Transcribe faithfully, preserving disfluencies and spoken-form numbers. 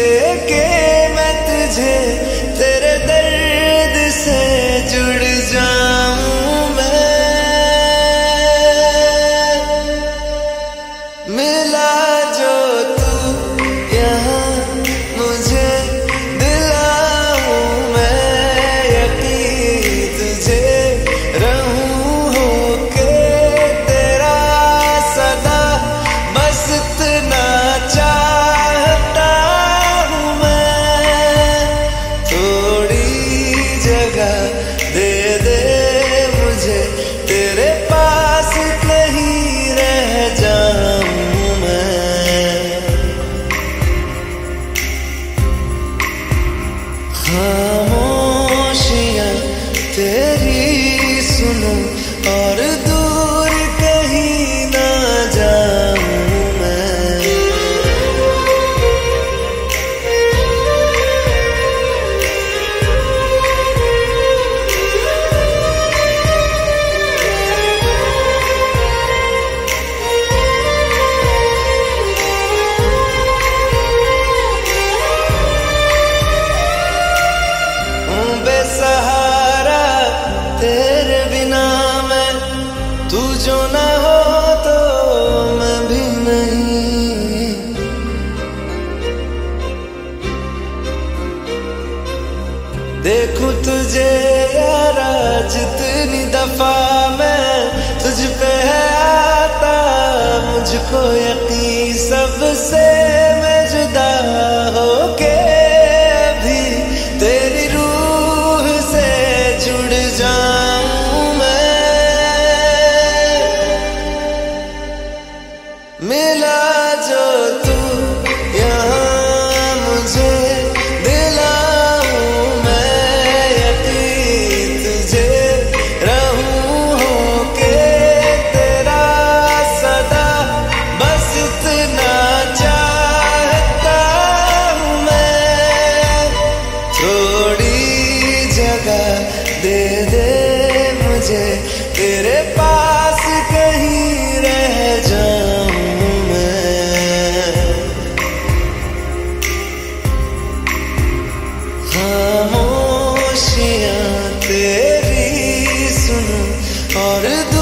दे के मैं तुझे, तेरे दर्द से जुड़ जाऊं मैं। मिला जो तू यहाँ मुझे, दिलाऊं मैं यकीन तुझे, रहूं होके तेरा सदा। बस इतना खामोशियाँ तेरी सुनो और दूर कहीं ना जाऊं मैं। सहारा तेरे बिना मैं, तू जो ना हो तो मैं भी नहीं। देखूं तुझे यारा जितनी दफा मैं, तुझ पे है आता मुझको यकीन। सबसे मैं जुदा होके अभी तेरी मिला जो तू यहाँ मुझे, दिलाऊं मैं यकीन तुझे, रहूं होके तेरा सदा। बस इतना चाहता हूँ मैं, थोड़ी जगह दे दे मुझे, तेरे पास कहीं रह जाऊं। खामोशियाँ तेरी सुनूं और